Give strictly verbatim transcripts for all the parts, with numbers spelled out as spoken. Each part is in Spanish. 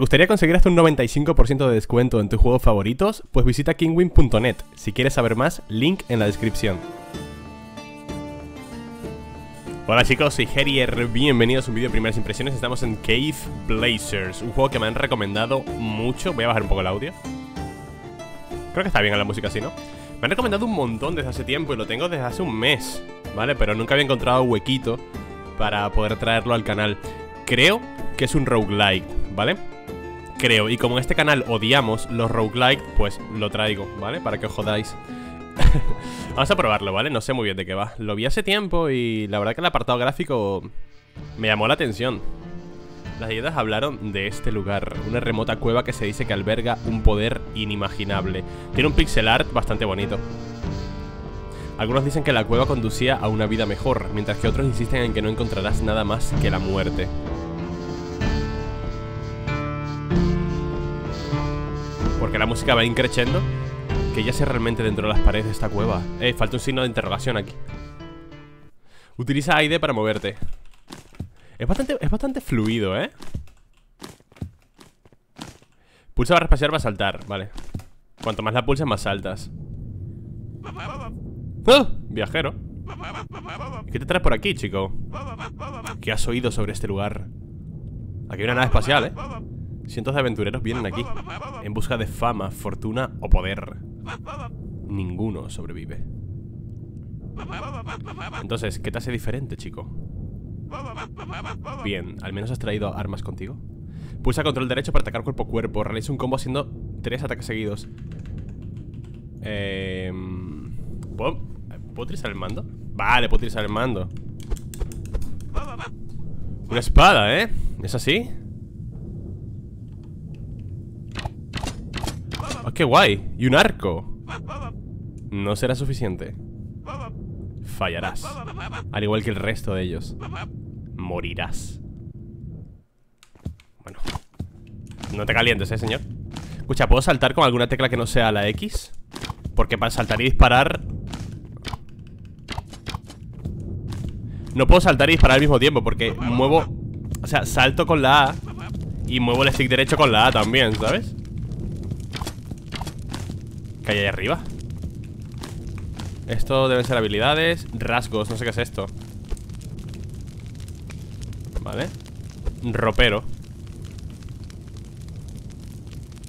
gustaría conseguir hasta un noventa y cinco por ciento de descuento en tus juegos favoritos? Pues visita kingwin punto net. Si quieres saber más, link en la descripción. Hola chicos, soy Gerier, bienvenidos a un vídeo de primeras impresiones. Estamos en Cave Blazers, un juego que me han recomendado mucho. Voy a bajar un poco el audio. Creo que está bien la música así, ¿no? Me han recomendado un montón desde hace tiempo y lo tengo desde hace un mes, ¿vale? Pero nunca había encontrado huequito para poder traerlo al canal. Creo que es un roguelike, ¿vale? Creo, y como en este canal odiamos los roguelike, pues lo traigo, ¿vale? Para que os jodáis. Vamos a probarlo, ¿vale? No sé muy bien de qué va. Lo vi hace tiempo y la verdad que el apartado gráfico me llamó la atención. Las leyendas hablaron de este lugar, una remota cueva que se dice que alberga un poder inimaginable. Tiene un pixel art bastante bonito. Algunos dicen que la cueva conducía a una vida mejor, mientras que otros insisten en que no encontrarás nada más que la muerte. Porque la música va increciendo, que ya sé realmente dentro de las paredes de esta cueva. Eh, falta un signo de interrogación aquí. Utiliza aire para moverte. Es bastante, es bastante fluido, ¿eh? Pulsa barra espacial para saltar, vale. Cuanto más la pulses, más saltas. ¡Oh! Viajero. ¿Qué te traes por aquí, chico? ¿Qué has oído sobre este lugar? Aquí hay una nave espacial, ¿eh? Cientos de aventureros vienen aquí en busca de fama, fortuna o poder. Ninguno sobrevive. Entonces, ¿qué te hace diferente, chico? Bien, ¿al menos has traído armas contigo? Pulsa control derecho para atacar cuerpo a cuerpo. Realiza un combo haciendo tres ataques seguidos. Eh, ¿puedo, ¿Puedo utilizar el mando? Vale, puedo utilizar el mando. Una espada, ¿eh? ¿Es así? Oh, ¡qué guay! Y un arco. No será suficiente. Fallarás, al igual que el resto de ellos. Morirás. Bueno, no te calientes, eh, señor. Escucha, ¿puedo saltar con alguna tecla que no sea la X? Porque para saltar y disparar... No puedo saltar y disparar al mismo tiempo, porque muevo... O sea, salto con la A y muevo el stick derecho con la A también, ¿sabes? ¿Qué hay ahí arriba? Esto deben ser habilidades, rasgos, no sé qué es esto. Vale. Ropero.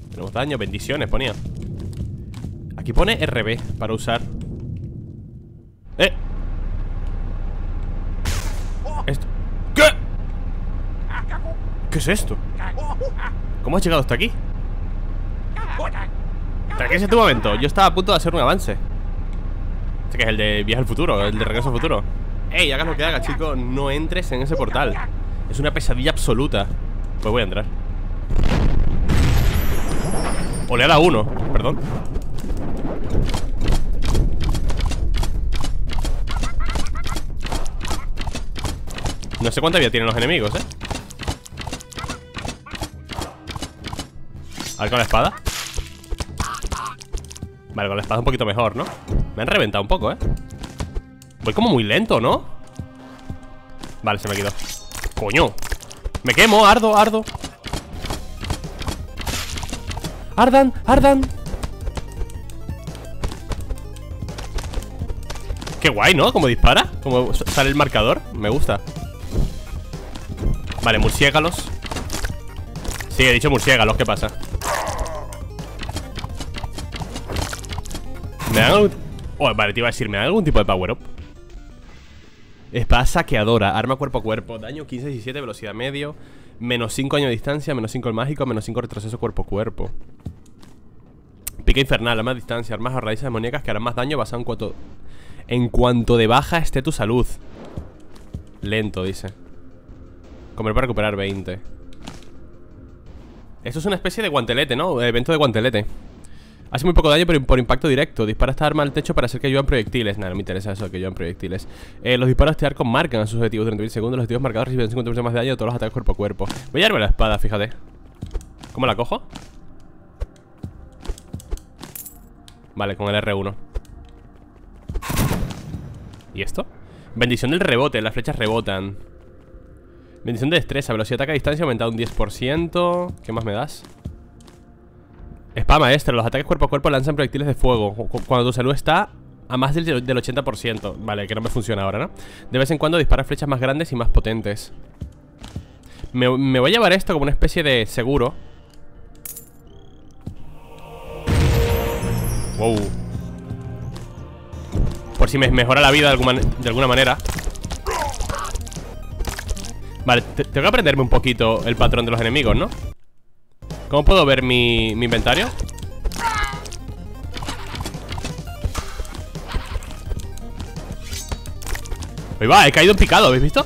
Tenemos daño, bendiciones, ponía. Aquí pone R B para usar. ¡Eh! Esto. ¿Qué? ¿Qué es esto? ¿Cómo has llegado hasta aquí? Tranquilízate tu momento, yo estaba a punto de hacer un avance. Este que es el de viaje al futuro, el de regreso al futuro. Ey, hagas lo que hagas, chico, no entres en ese portal. Es una pesadilla absoluta. Pues voy a entrar. Oleada uno, perdón. No sé cuánta vida tienen los enemigos, eh. A ver con la espada. Vale, con la espada un poquito mejor, ¿no? Me han reventado un poco, ¿eh? Voy como muy lento, ¿no? Vale, se me quitó. ¡Coño! ¡Me quemo! ¡Ardo, ardo! ¡Ardan, ardan! ¡Qué guay!, ¿no? Como dispara, como sale el marcador. Me gusta. Vale, murciélagos. Sí, he dicho murciélagos, ¿qué pasa? Me dan algún... Oh, vale, te iba a decir, ¿me dan algún tipo de power up? Espada saqueadora, arma cuerpo a cuerpo. Daño quince, diecisiete, velocidad medio. Menos cinco años de distancia, menos cinco el mágico. Menos cinco retroceso cuerpo a cuerpo. Pica infernal, arma a distancia. Armas o raíces demoníacas que harán más daño basado en cuanto... En cuanto de baja esté tu salud. Lento, dice. Comer para recuperar veinte. Esto es una especie de guantelete, ¿no? Evento de guantelete. Hace muy poco daño, pero por impacto directo. Dispara esta arma al techo para hacer que lluevan proyectiles. Nada, no me interesa eso, que lluevan proyectiles. eh, Los disparos de este arco marcan a sus objetivos durante veinte segundos. Los objetivos marcados reciben cincuenta por ciento más de daño de todos los ataques cuerpo a cuerpo. Voy a darme la espada, fíjate. ¿Cómo la cojo? Vale, con el R uno. ¿Y esto? Bendición del rebote, las flechas rebotan. Bendición de destreza, velocidad de ataque a distancia aumentado un diez por ciento. ¿Qué más me das? Spama extra, los ataques cuerpo a cuerpo lanzan proyectiles de fuego cuando tu salud está a más del ochenta por ciento. Vale, que no me funciona ahora, ¿no? De vez en cuando dispara flechas más grandes y más potentes. Me, me voy a llevar esto como una especie de seguro. Wow. Por si me mejora la vida de alguna, de alguna manera. Vale, te, tengo que aprenderme un poquito el patrón de los enemigos, ¿no? ¿Cómo puedo ver mi, mi inventario? Ahí va, he caído en picado, ¿habéis visto?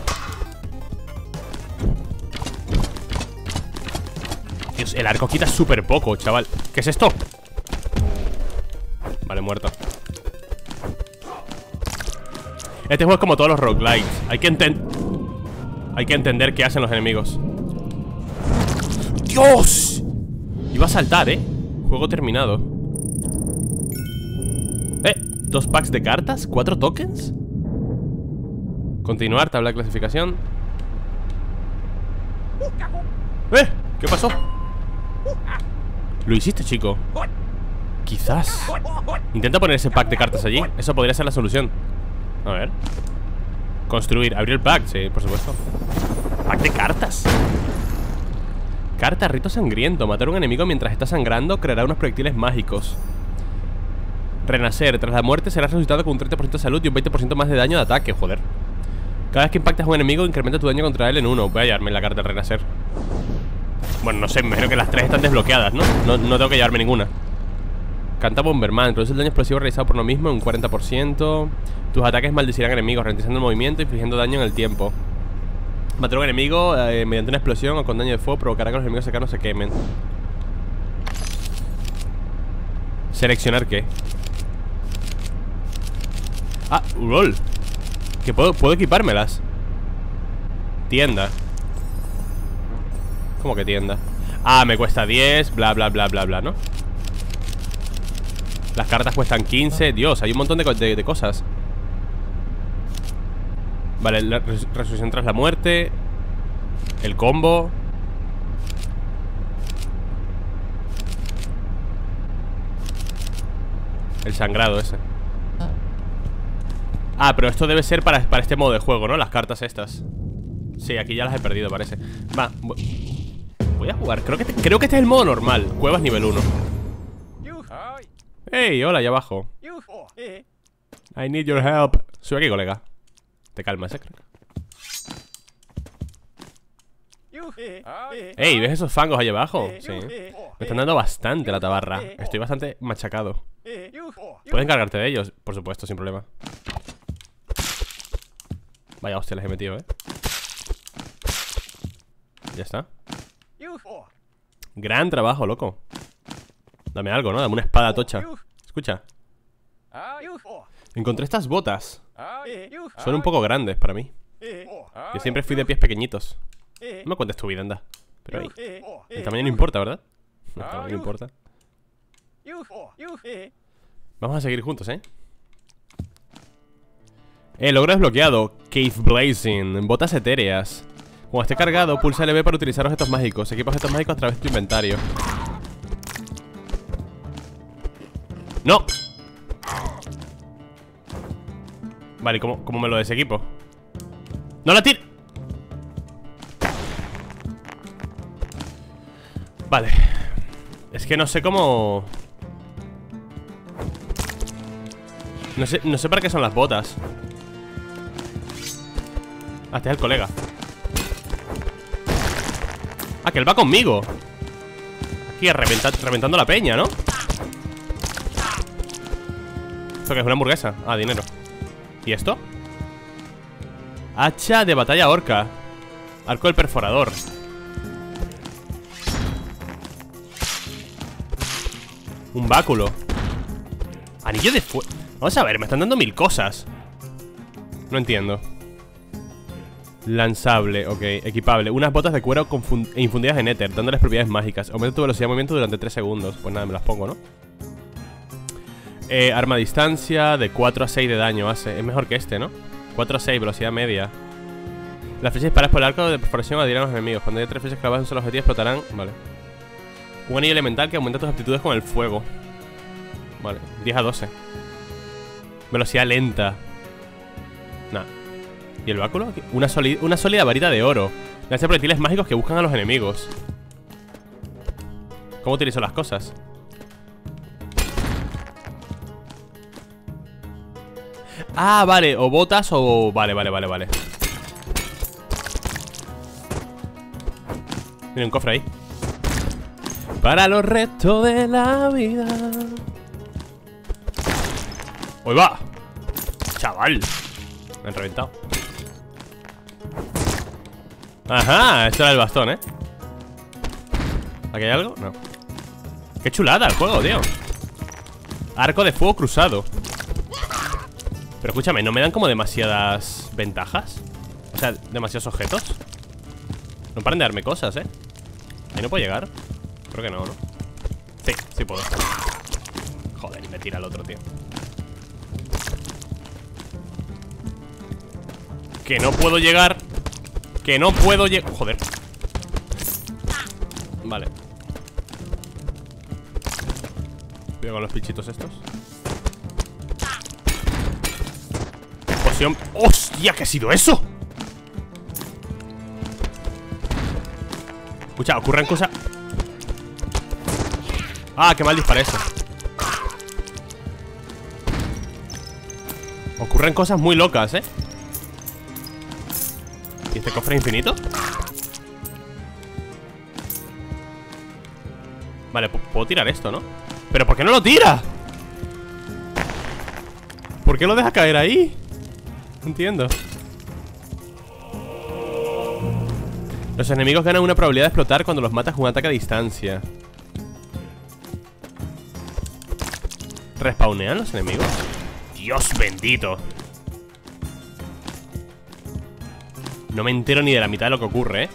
Dios, el arco quita súper poco, chaval. ¿Qué es esto? Vale, muerto. Este juego es como todos los roguelikes. Hay que entender Hay que entender qué hacen los enemigos. ¡Dios! Iba a saltar, ¿eh? Juego terminado. ¿Eh? ¿Dos packs de cartas? ¿Cuatro tokens? Continuar, tabla de clasificación. ¿Eh? ¿Qué pasó? ¿Lo hiciste, chico? Quizás. Intenta poner ese pack de cartas allí. Eso podría ser la solución. A ver. Construir, abrir el pack, sí, por supuesto. Pack de cartas. Carta, rito sangriento. Matar a un enemigo mientras está sangrando creará unos proyectiles mágicos. Renacer, tras la muerte serás resucitado con un treinta por ciento de salud y un veinte por ciento más de daño de ataque, joder. Cada vez que impactas a un enemigo incrementa tu daño contra él en uno. Voy a llevarme la carta de renacer. Bueno, no sé, me imagino que las tres están desbloqueadas, ¿no? No, no tengo que llevarme ninguna. Canta Bomberman, produce el daño explosivo realizado por uno mismo en un cuarenta por ciento. Tus ataques maldecirán enemigos, ralentizando el movimiento y infligiendo daño en el tiempo. Matar a un enemigo eh, mediante una explosión o con daño de fuego provocará que los enemigos cercanos se quemen. ¿Seleccionar qué? Ah, lol. Que puedo, puedo equipármelas. Tienda. ¿Cómo que tienda? Ah, me cuesta diez, bla, bla, bla, bla, bla, ¿no? Las cartas cuestan quince. Dios, hay un montón de, de, de cosas. Vale, la res resurrección tras la muerte. El combo. El sangrado ese. Ah, pero esto debe ser para, para este modo de juego, ¿no? Las cartas estas. Sí, aquí ya las he perdido, parece. Va, voy a jugar. Creo que, creo que este es el modo normal. Cuevas nivel uno. Hey, hola, allá abajo. I need your help. Sube aquí, colega. Te calmas, ¿eh? Ey, ¿ves esos fangos allá abajo? Sí. Me están dando bastante la tabarra. Estoy bastante machacado. Puedes encargarte de ellos, por supuesto, sin problema. Vaya hostia, les he metido, ¿eh? Ya está. Gran trabajo, loco. Dame algo, ¿no? Dame una espada tocha. Escucha. Encontré estas botas. Son un poco grandes para mí. Yo siempre fui de pies pequeñitos. No me cuentes tu vida, anda. Pero ahí. El tamaño no importa, ¿verdad? El tamaño no importa. Vamos a seguir juntos, ¿eh? Eh, logro desbloqueado. Cave Blazing. Botas etéreas. Cuando esté cargado, pulsa L B para utilizar objetos mágicos. Equipa objetos mágicos a través de tu inventario. ¡No! Vale, ¿cómo, cómo me lo desequipo? ¡No la tiro! Vale. Es que no sé cómo... No sé, no sé para qué son las botas. Ah, este es el colega. Ah, que él va conmigo. Aquí reventa, reventando la peña, ¿no? ¿Esto qué es? ¿Una hamburguesa? Ah, dinero. ¿Y esto? Hacha de batalla orca. Arco del perforador. Un báculo. Anillo de fuego. Vamos a ver, me están dando mil cosas. No entiendo. Lanzable, ok, equipable. Unas botas de cuero infundidas en éter, dándoles propiedades mágicas. Aumenta tu velocidad de movimiento durante tres segundos. Pues nada, me las pongo, ¿no? Eh, arma a distancia, de cuatro a seis de daño hace. Es mejor que este, ¿no? cuatro a seis, velocidad media. Las flechas disparadas por el arco de perforación adhieren a los enemigos. Cuando haya tres flechas clavadas en un solo objetivo explotarán. Vale. Un anillo elemental que aumenta tus aptitudes con el fuego. Vale, diez a doce. Velocidad lenta. Nah. ¿Y el báculo? Una, una sólida varita de oro. Lanza proyectiles mágicos que buscan a los enemigos. ¿Cómo utilizo las cosas? Ah, vale, o botas o... Vale, vale, vale, vale. Mira, un cofre ahí. Para los restos de la vida. ¡Hoy va! ¡Chaval! Me han reventado. Ajá, esto era el bastón, ¿eh? ¿Aquí hay algo? No. ¡Qué chulada el juego, tío! Arco de fuego cruzado. Pero escúchame, ¿no me dan como demasiadas ventajas? O sea, demasiados objetos. No paran de darme cosas, ¿eh? ¿Ahí no puedo llegar? Creo que no, ¿no? Sí, sí puedo. Joder, y me tira el otro, tío. Que no puedo llegar. Que no puedo llegar. Joder. Vale. Cuidado con los pinchitos estos. Poción. ¡Hostia! ¿Qué ha sido eso? Escucha, ocurren cosas. Ah, qué mal dispara eso. Ocurren cosas muy locas, ¿eh? ¿Y este cofre es infinito? Vale, puedo tirar esto, ¿no? ¿Pero por qué no lo tira? ¿Por qué lo deja caer ahí? No entiendo. Los enemigos ganan una probabilidad de explotar cuando los matas con un ataque a distancia. ¿Respawnean los enemigos? Dios bendito. No me entero ni de la mitad de lo que ocurre, ¿eh?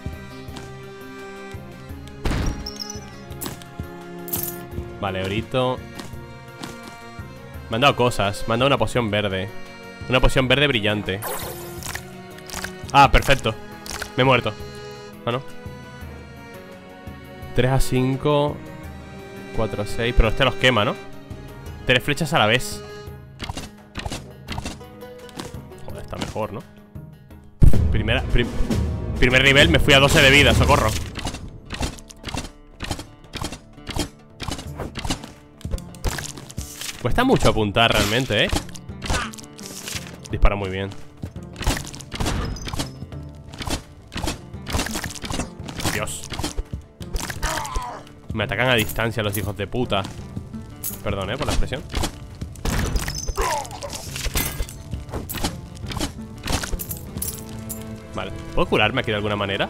Vale, orito. Me han dado cosas. Me han dado una poción verde. Una poción verde brillante. Ah, perfecto. Me he muerto. Ah, no. tres a cinco. cuatro a seis. Pero este los quema, ¿no? Tres flechas a la vez. Joder, está mejor, ¿no? Primera, prim, primer nivel me fui a doce de vida, socorro. Cuesta mucho apuntar realmente, ¿eh? Dispara muy bien. Dios. Me atacan a distancia los hijos de puta. Perdón, eh, por la expresión. Vale, ¿puedo curarme aquí de alguna manera?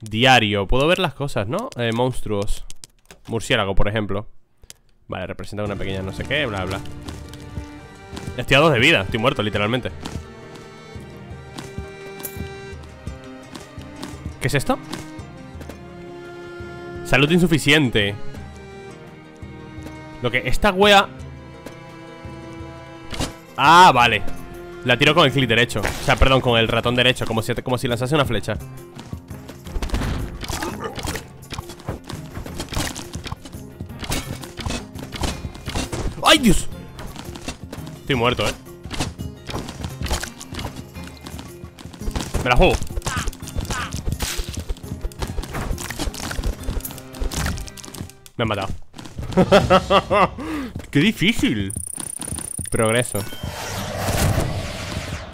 Diario, puedo ver las cosas, ¿no? Eh, monstruos. Murciélago, por ejemplo. Vale, representa una pequeña no sé qué, bla, bla. Estoy a dos de vida, estoy muerto, literalmente. ¿Qué es esto? Salud insuficiente. Lo que esta wea... Ah, vale. La tiro con el clic derecho. O sea, perdón, con el ratón derecho. Como si, como si lanzase una flecha. ¡Ay, Dios! Estoy muerto, eh. Me la juego. Me han matado. ¡Qué difícil! Progreso.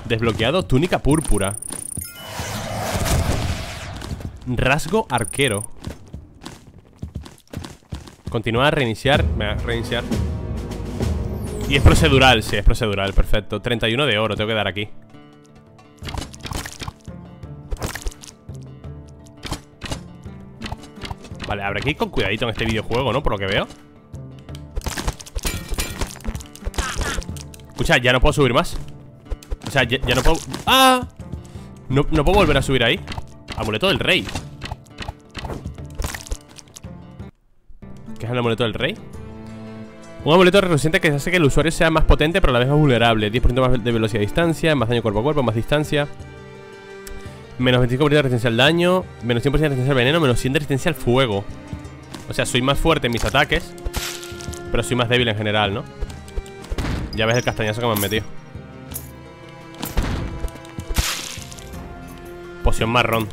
Desbloqueado túnica púrpura. Rasgo arquero. Continúa a reiniciar. Me va a reiniciar. Y es procedural, sí, es procedural, perfecto. treinta y uno de oro, tengo que dar aquí. Vale, habrá que ir con cuidadito en este videojuego, ¿no? Por lo que veo. Escucha, ya no puedo subir más. O sea, ya, ya no puedo... ¡Ah! No, no puedo volver a subir ahí. Amuleto del rey. ¿Qué es el amuleto del rey? Un amuleto reluciente que hace que el usuario sea más potente pero a la vez más vulnerable. diez por ciento más de velocidad a distancia, más daño cuerpo a cuerpo, más distancia. Menos veinticinco por ciento de resistencia al daño, menos cien por ciento de resistencia al veneno, menos cien de resistencia al fuego. O sea, soy más fuerte en mis ataques, pero soy más débil en general, ¿no? Ya ves el castañazo que me han metido. Poción marrón.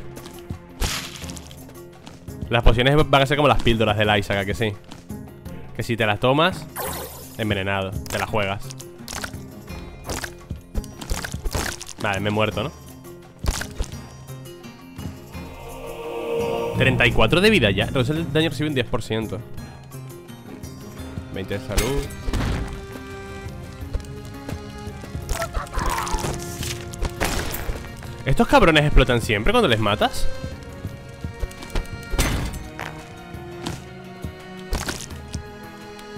Las pociones van a ser como las píldoras del Isaac, que sí. Que si te las tomas, envenenado, te las juegas. Vale, me he muerto, ¿no? treinta y cuatro de vida ya. Reduce el daño recibe un diez por ciento. veinte de salud. ¿Estos cabrones explotan siempre cuando les matas?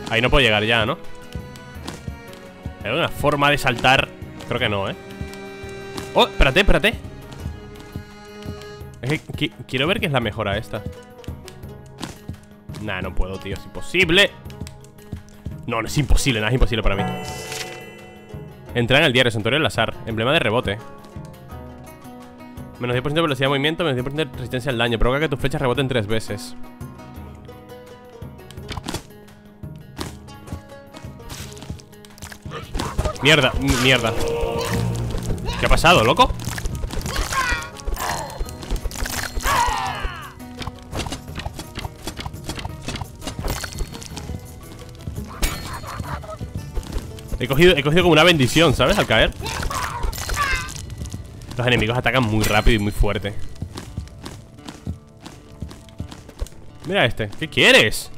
Ahí no puedo llegar ya, ¿no? ¿Hay alguna forma de saltar? Creo que no, ¿eh? ¡Oh! Espérate, espérate. Es que qu quiero ver qué es la mejora esta. Nah, no puedo, tío. Es imposible. No, no es imposible. Nada es imposible para mí. Entrar en el diario. Santuario del azar. Emblema de rebote. Menos diez por ciento de velocidad de movimiento. Menos diez por ciento de resistencia al daño. Provoca que tus flechas reboten tres veces. Mierda, mierda. ¿Qué ha pasado, loco? He cogido, he cogido como una bendición, ¿sabes? Al caer. Los enemigos atacan muy rápido y muy fuerte. Mira este. ¿Qué quieres?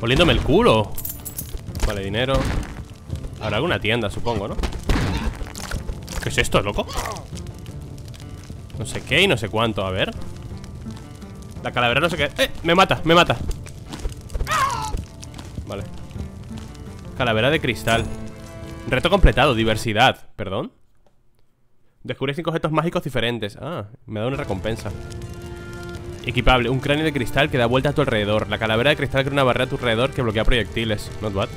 Oliéndome el culo. Vale, dinero. Habrá alguna tienda, supongo, ¿no? ¿Qué es esto, loco? No sé qué y no sé cuánto, a ver. La calavera no sé qué. ¡Eh! Me mata, me mata. Vale. Calavera de cristal. Reto completado, diversidad. ¿Perdón? Descubrí cinco objetos mágicos diferentes. Ah, me da una recompensa. Equipable, un cráneo de cristal que da vueltas a tu alrededor. La calavera de cristal crea una barrera a tu alrededor que bloquea proyectiles. Not bad.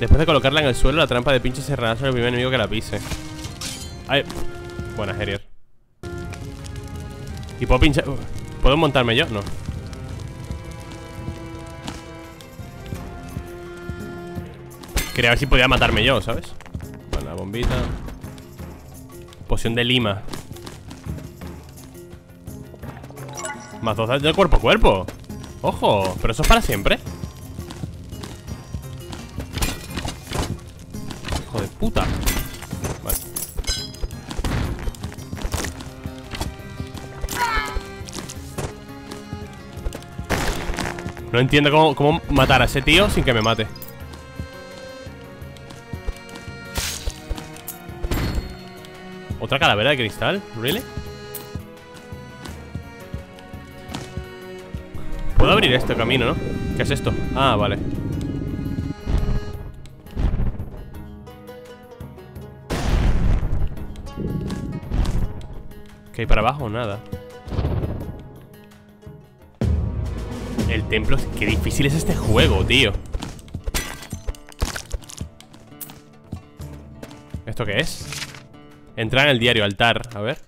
Después de colocarla en el suelo, la trampa de pinche cerrará sobre el primer enemigo que la pise. Ay, buena, Gerier. ¿Y puedo pinchar? ¿Puedo montarme yo? No. Quería ver si podía matarme yo, ¿sabes? Bueno, la bombita. Poción de lima. Más dos de cuerpo a cuerpo. Ojo, pero eso es para siempre. Hijo de puta. Vale. No entiendo cómo, cómo matar a ese tío sin que me mate. ¿Otra calavera de cristal? ¿Really? Puedo abrir este camino, ¿no? ¿Qué es esto? Ah, vale. ¿Qué hay para abajo? Nada. El templo... Qué difícil es este juego, tío. ¿Esto qué es? Entrar en el diario, altar, a ver.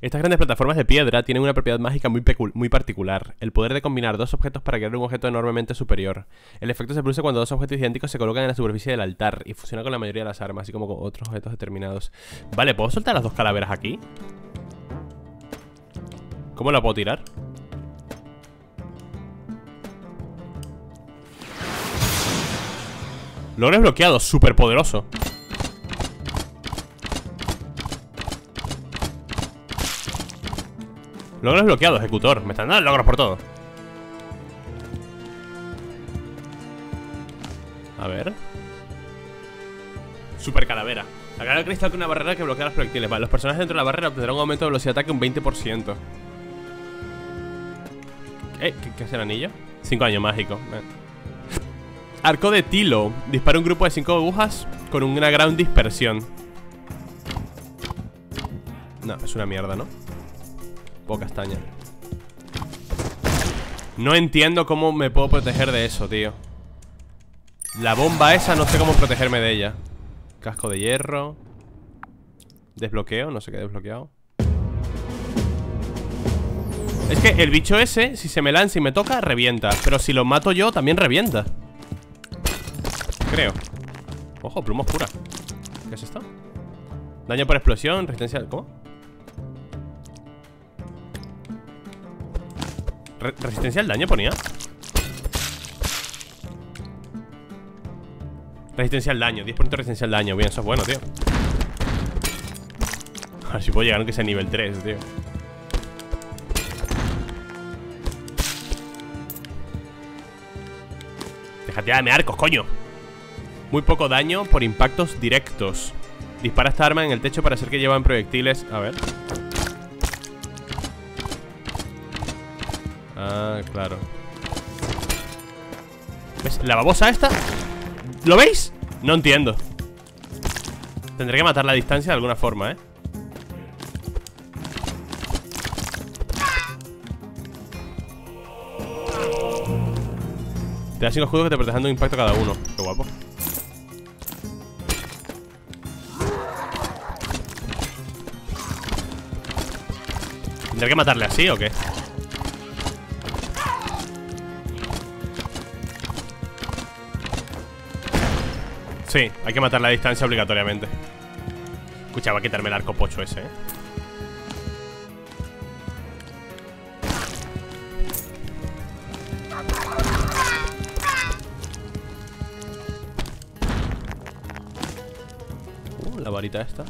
Estas grandes plataformas de piedra tienen una propiedad mágica muy, muy particular. El poder de combinar dos objetos para crear un objeto enormemente superior. El efecto se produce cuando dos objetos idénticos se colocan en la superficie del altar y funciona con la mayoría de las armas, así como con otros objetos determinados. Vale, ¿puedo soltar las dos calaveras aquí? ¿Cómo la puedo tirar? Logro desbloqueado, súper poderoso. Logros bloqueados, ejecutor. Me están dando logros por todo. A ver. Super calavera. La calavera de cristal con una barrera que bloquea los proyectiles. Vale, los personajes dentro de la barrera obtendrán un aumento de velocidad de ataque un veinte por ciento. Eh, ¿qué, qué es el anillo? cinco años mágico. Eh. Arco de tilo. Dispara un grupo de cinco agujas con una gran dispersión. No, es una mierda, ¿no? Oh, castaña. No entiendo cómo me puedo proteger de eso, tío. La bomba esa, no sé cómo protegerme de ella. Casco de hierro. Desbloqueo, no sé qué he desbloqueado. Es que el bicho ese, si se me lanza y me toca, revienta. Pero si lo mato yo, también revienta. Creo. Ojo, pluma oscura. ¿Qué es esto? Daño por explosión, resistencia al... ¿Cómo? Re ¿Resistencia al daño ponía? Resistencia al daño, diez por ciento de resistencia al daño. Bien, eso es bueno, tío. A ver si puedo llegar aunque sea nivel tres, tío. Déjate de arcos, coño. Muy poco daño por impactos directos. Dispara esta arma en el techo para hacer que llevan proyectiles. A ver. Ah, claro. ¿Ves? La babosa esta. ¿Lo veis? No entiendo. Tendré que matar la distancia de alguna forma, ¿eh? Te da cinco escudos que te protejan de un impacto cada uno. Qué guapo. ¿Tendré que matarle así o qué? Sí, hay que matar la distancia obligatoriamente. Escucha, va a quitarme el arco pocho ese, ¿eh? Uh, la varita esta.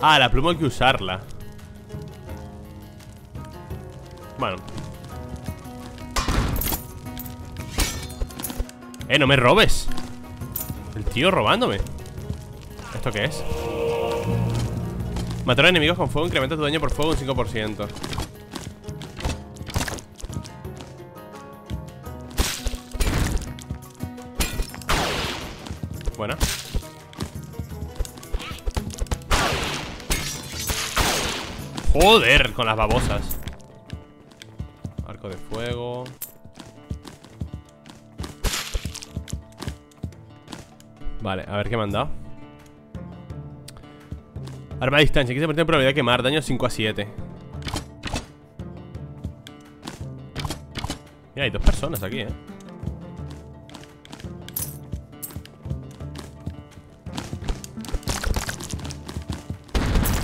Ah, la pluma hay que usarla. Bueno. Eh, no me robes. El tío robándome. ¿Esto qué es? Matar a enemigos con fuego incrementa tu daño por fuego un cinco por ciento. Buena. Joder, con las babosas. Arco de fuego. Vale, a ver qué me han dado. Arma a distancia, aquí se permite probabilidad de quemar. Daño cinco a siete. Mira, hay dos personas aquí, eh.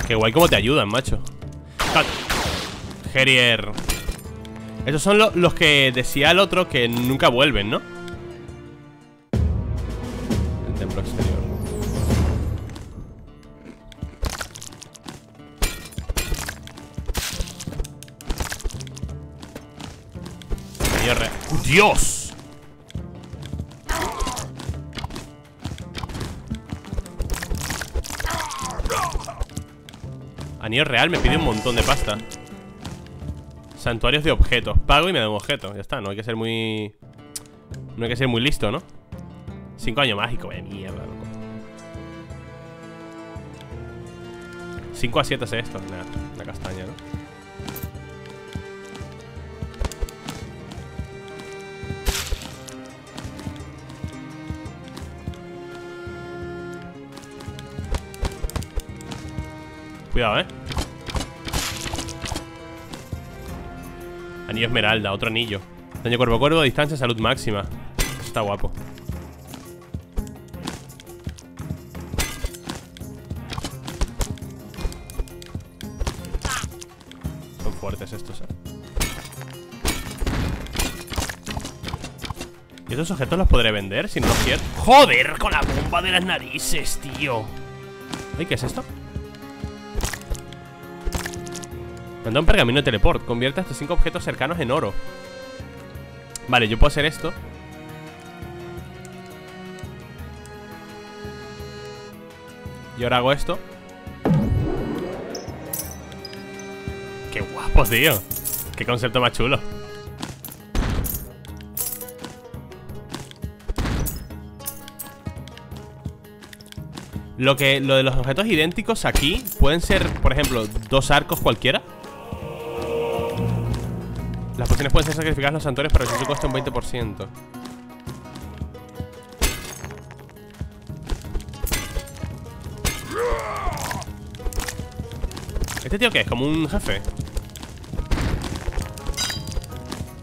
Qué guay cómo te ayudan, macho. Gerier. Esos son lo, los que decía el otro que nunca vuelven, ¿no? El templo exterior. Gerier. ¡Oh, Dios! Anillo real me pide un montón de pasta. Santuarios de objetos. Pago y me da un objeto. Ya está, no hay que ser muy... No hay que ser muy listo, ¿no? Cinco años mágico, de mierda, loco. cinco a siete hace esto. Nah, una castaña, ¿no? Cuidado, eh. Anillo esmeralda, otro anillo. Daño cuerpo a cuerpo, distancia, salud máxima. Eso está guapo. Son fuertes estos, eh. ¿Y estos objetos los podré vender si no los quiero? ¡Joder! Con la bomba de las narices, tío. Ay, ¿qué es esto? Manda un pergamino de teleport. Convierte estos cinco objetos cercanos en oro. Vale, yo puedo hacer esto. Y ahora hago esto. Qué guapo, tío. Qué concepto más chulo. Lo que lo de los objetos idénticos aquí pueden ser, por ejemplo, dos arcos cualquiera. Las pociones pueden ser sacrificadas a los santuarios, pero eso cuesta un veinte por ciento. ¿Este tío qué es? ¿Como un jefe?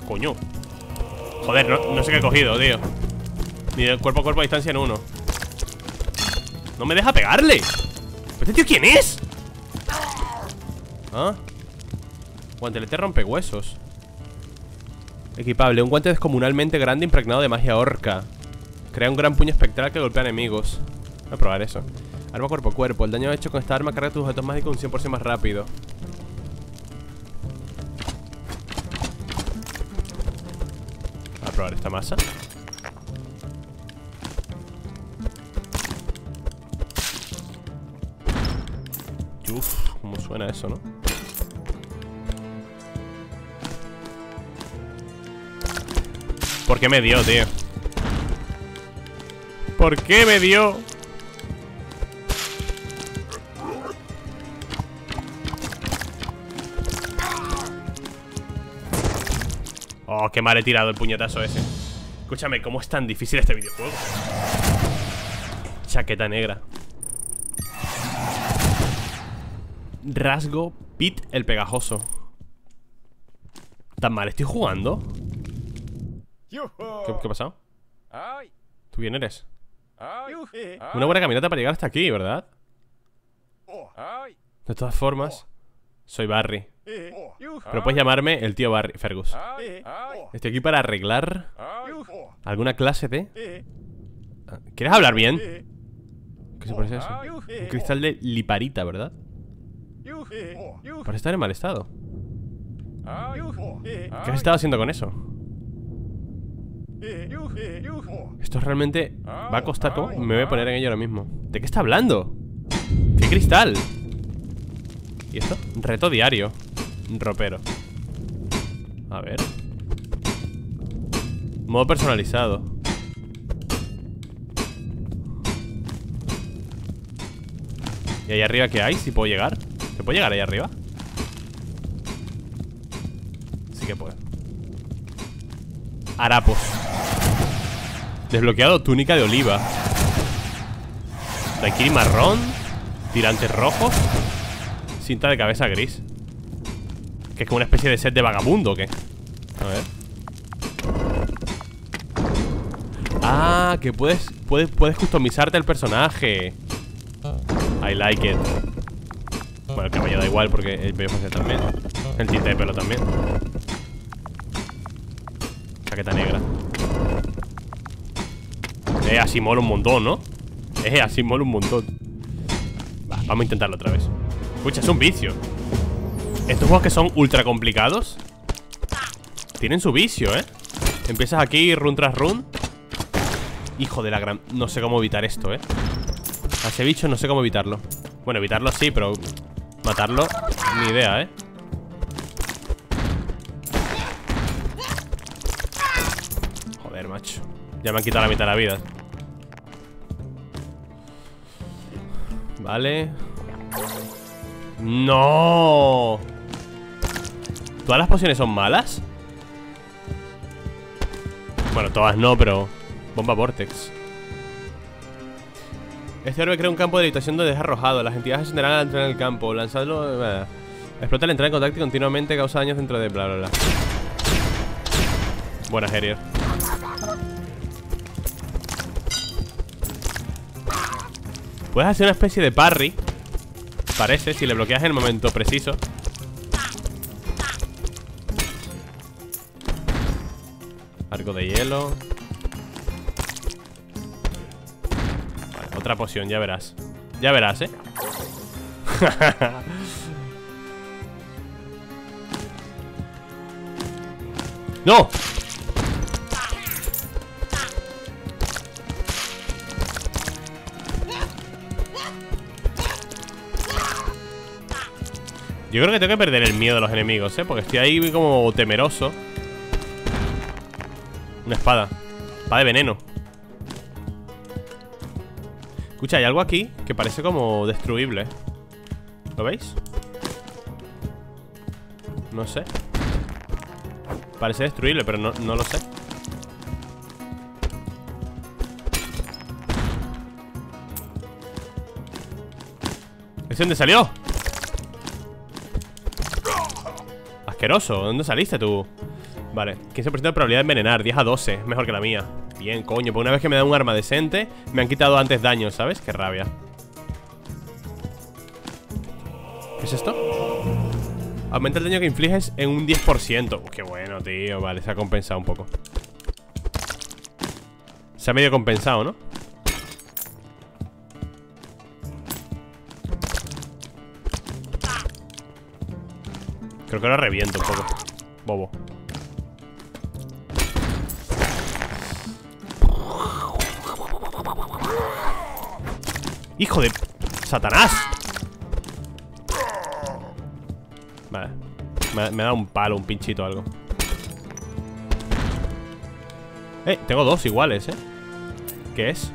Coño. Joder, no, no sé qué he cogido, tío. Ni de cuerpo a cuerpo a distancia en uno. ¡No me deja pegarle! ¿Este tío quién es? ¿Ah? Guantelete rompehuesos. Equipable. Un guante descomunalmente grande impregnado de magia orca. Crea un gran puño espectral que golpea enemigos. Voy a probar eso. Arma cuerpo a cuerpo. El daño hecho con esta arma carga tus objetos mágicos un cien por ciento más rápido. Voy a probar esta masa. Uf, cómo suena eso, ¿no? ¿Por qué me dio, tío? ¿Por qué me dio? Oh, qué mal he tirado el puñetazo ese. Escúchame, ¿cómo es tan difícil este videojuego? Chaqueta negra. Rasgo Pit el Pegajoso. ¿Tan mal estoy jugando? ¿Qué, qué ha pasado? ¿Tú quién eres? Una buena caminata para llegar hasta aquí, ¿verdad? De todas formas, soy Barry. Pero puedes llamarme el tío Barry Fergus. Estoy aquí para arreglar alguna clase de... ¿Quieres hablar bien? ¿Qué se parece eso? Un cristal de liparita, ¿verdad? Parece estar en mal estado. ¿Qué has estado haciendo con eso? Esto realmente va a costar. ¿Cómo? Me voy a poner en ello ahora mismo. ¿De qué está hablando? ¿Qué cristal? ¿Y esto? Reto diario. Ropero. A ver. Modo personalizado. ¿Y ahí arriba qué hay? ¿Si puedo llegar? ¿Se puede llegar ahí arriba? Sí que puedo. Harapos. Desbloqueado túnica de oliva. Daikiri marrón. Tirantes rojos. Cinta de cabeza gris. Que es como una especie de set de vagabundo, ¿o qué? A ver. Ah, que puedes, puedes, puedes customizarte el personaje. I like it. Bueno, el caballo da igual porque el pelo facial también. El tinte de pelo también. Chaqueta negra. Eh, así mola un montón, ¿no? Eh, así mola un montón. Va, vamos a intentarlo otra vez. Escucha, es un vicio. Estos juegos que son ultra complicados tienen su vicio, ¿eh? Empiezas aquí, run tras run. Hijo de la gran... No sé cómo evitar esto, ¿eh? A ese bicho no sé cómo evitarlo. Bueno, evitarlo sí, pero... matarlo, ni idea, ¿eh? Joder, macho. Ya me han quitado la mitad de la vida. Vale. ¡No! ¿Todas las pociones son malas? Bueno, todas no, pero... Bomba Vortex. Este orbe crea un campo de levitación donde es arrojado. Las entidades ascenderán al entrar en el campo. Lanzadlo... Eh, explota al entrar en contacto y continuamente causa daños dentro de... Bla, bla, bla. Buena, Gerier. Puedes hacer una especie de parry. Parece, si le bloqueas en el momento preciso. Arco de hielo. Otra poción, ya verás. Ya verás, ¿eh? ¡No! Yo creo que tengo que perder el miedo a los enemigos, ¿eh? Porque estoy ahí como temeroso. Una espada. Espada de veneno. Escucha, hay algo aquí que parece como destruible. ¿Lo veis? No sé. Parece destruible, pero no, no lo sé. ¿Ese dónde salió? Asqueroso, ¿dónde saliste tú? Vale, quince por ciento de probabilidad de envenenar, diez a doce, mejor que la mía. Bien, coño, pues una vez que me da un arma decente, me han quitado antes daño, ¿sabes? Qué rabia. ¿Qué es esto? Aumenta el daño que infliges en un diez por ciento. Qué bueno, tío, vale, se ha compensado un poco. Se ha medio compensado, ¿no? Creo que ahora reviento un poco. Bobo. ¡Hijo de... ¡Satanás! Vale. Me, me ha dado un palo, un pinchito o algo. Eh, tengo dos iguales, eh. ¿Qué es?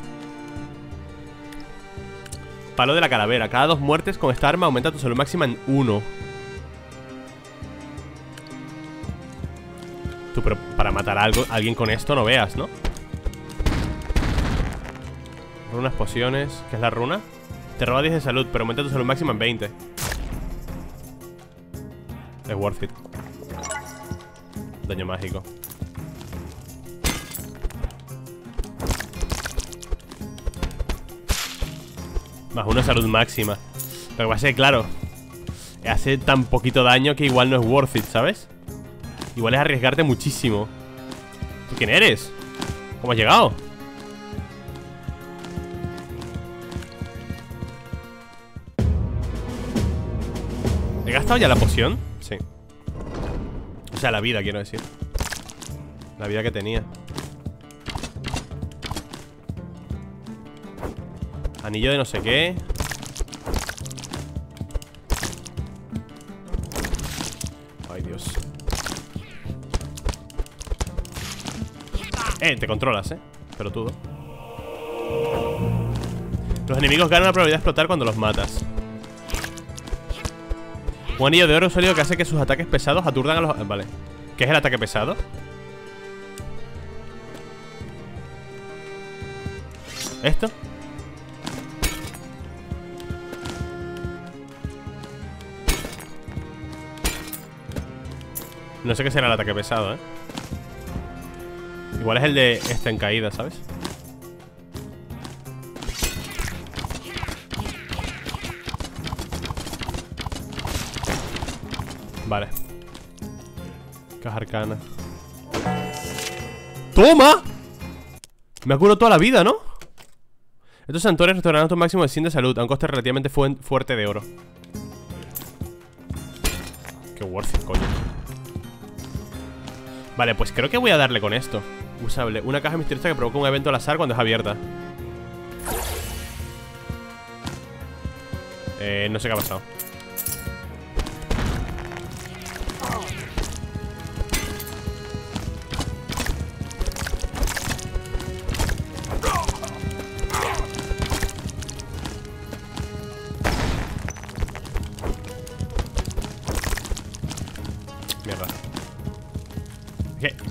Palo de la calavera. Cada dos muertes con esta arma aumenta tu salud máxima en uno. Tú, pero para matar a algo, a alguien con esto no veas, ¿no? Runas, pociones. ¿Qué es la runa? Te roba diez de salud, pero aumenta tu salud máxima en veinte. Es worth it. Daño mágico. Más una salud máxima. Lo que pasa es que, claro, hace tan poquito daño que igual no es worth it, ¿sabes? Igual es arriesgarte muchísimo. ¿Tú quién eres? ¿Cómo has llegado? ¿He gastado ya la poción? Sí. O sea, la vida, quiero decir. La vida que tenía. Anillo de no sé qué. Ay, Dios. Eh, te controlas, eh. Pero tú. Los enemigos ganan la probabilidad de explotar cuando los matas. Un anillo de oro sólido que hace que sus ataques pesados aturdan a los... Vale. ¿Qué es el ataque pesado? ¿Esto? No sé qué será el ataque pesado, ¿eh? Igual es el de este en caída, ¿sabes? Vale. Caja arcana. ¡Toma! Me ha curado toda la vida, ¿no? Estos santuarios restaurarán tu máximo de cien de salud a un coste relativamente fu fuerte de oro. Qué worth it, coño. Vale, pues creo que voy a darle con esto. Usable, una caja misteriosa que provoca un evento al azar cuando es abierta. Eh, no sé qué ha pasado.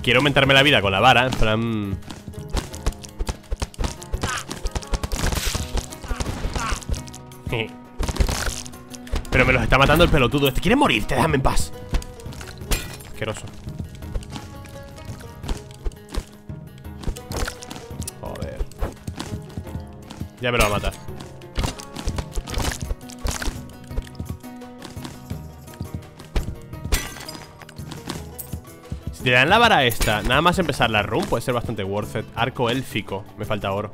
Quiero aumentarme la vida con la vara, en plan... Pero me los está matando el pelotudo. Este quiere morirte, déjame en paz. Asqueroso. Joder. Ya me lo va a matar. Te dan la vara esta. Nada más empezar la run puede ser bastante worth it. Arco élfico. Me falta oro.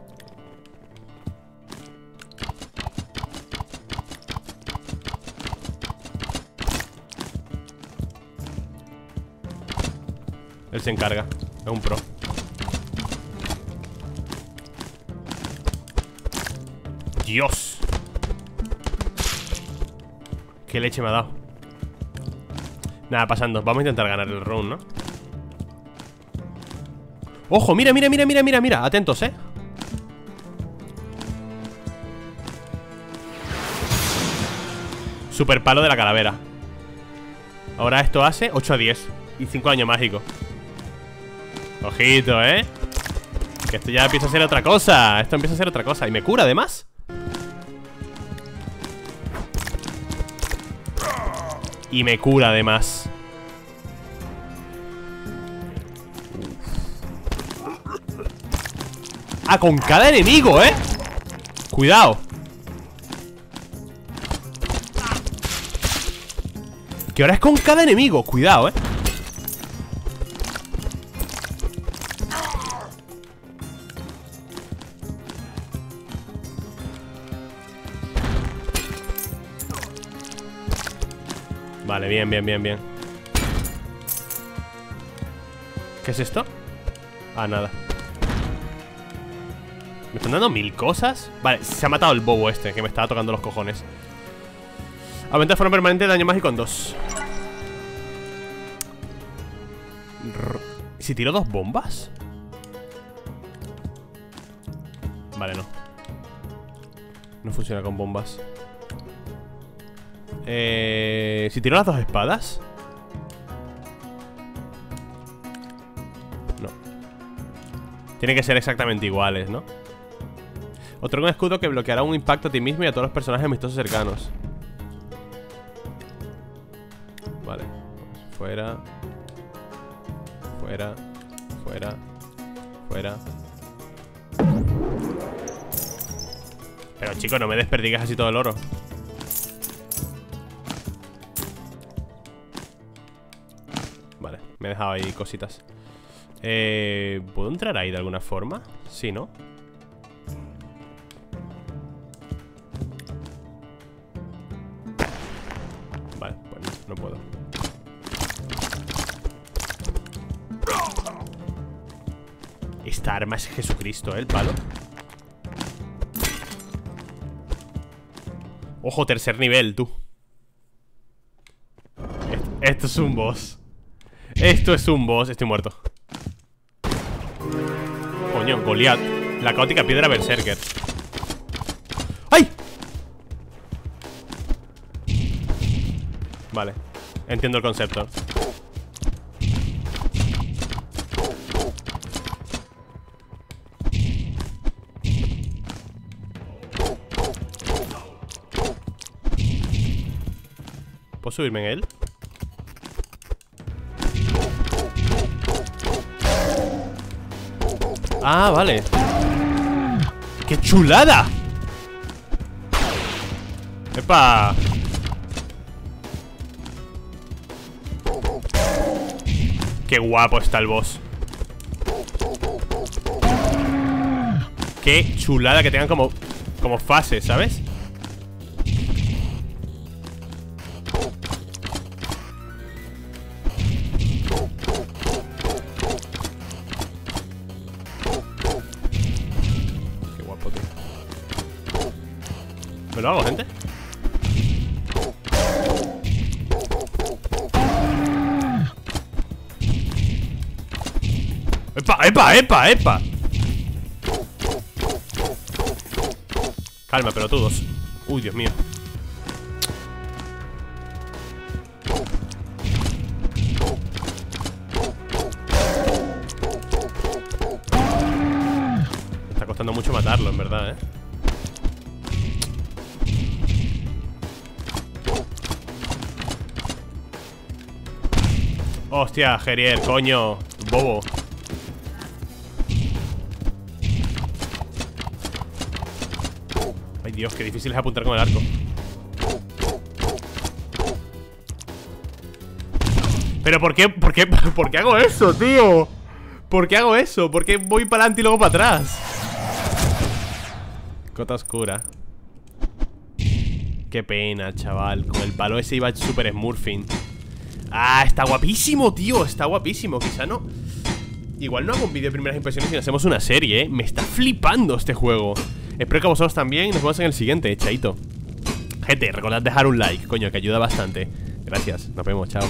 Él se encarga. Es un pro. Dios. Qué leche me ha dado. Nada, pasando. Vamos a intentar ganar el run, ¿no? Ojo, mira, mira, mira, mira, mira, mira. Atentos, eh. Super palo de la calavera. Ahora esto hace ocho a diez y cinco años mágicos. Ojito, ¿eh? Que esto ya empieza a ser otra cosa. Esto empieza a ser otra cosa. Y me cura, además. Y me cura, además. Ah, con cada enemigo, ¿eh? Cuidado. Que ahora es con cada enemigo. Cuidado, ¿eh? Vale, bien, bien, bien, bien. ¿Qué es esto? Ah, nada. ¿Me están dando mil cosas? Vale, se ha matado el bobo este, que me estaba tocando los cojones. Aumenta de forma permanente daño mágico en dos. ¿Si tiro dos bombas? Vale, no. No funciona con bombas. Eh, ¿Si tiro las dos espadas? No. Tienen que ser exactamente iguales, ¿no? Otorga un escudo que bloqueará un impacto a ti mismo y a todos los personajes amistosos cercanos. Vale. Fuera. Fuera. Fuera. Fuera. Pero chico, no me desperdigues así todo el oro. Me he dejado ahí cositas. eh, ¿Puedo entrar ahí de alguna forma? Sí, ¿no? Vale, pues no puedo. Esta arma es Jesucristo, ¿eh? El palo. Ojo, tercer nivel, tú. Esto es un boss. Esto es un boss. Estoy muerto. Coño, Goliat. La caótica piedra berserker. ¡Ay! Vale, entiendo el concepto. ¿Puedo subirme en él? Ah, vale. ¡Qué chulada! ¡Epa! ¡Qué guapo está el boss! ¡Qué chulada! Que tengan como, como fases, ¿sabes? ¿Lo hago, gente? ¡Epa, epa, epa, epa! Calma, pelotudos. Uy, Dios mío. Me está costando mucho matarlo, en verdad, eh. Hostia, Gerier, coño, bobo. Ay, Dios, qué difícil es apuntar con el arco. Pero ¿por qué? ¿Por qué? ¿Por qué hago eso, tío? ¿Por qué hago eso? ¿Por qué voy para adelante y luego para atrás? Cota oscura. Qué pena, chaval. Con el palo ese iba super smurfing. Ah, está guapísimo, tío. Está guapísimo, quizá no. Igual no hago un vídeo de primeras impresiones, sino hacemos una serie, ¿eh? Me está flipando este juego. Espero que a vosotros también. Nos vemos en el siguiente, chaito. Gente, recordad dejar un like, coño, que ayuda bastante. Gracias, nos vemos, chao.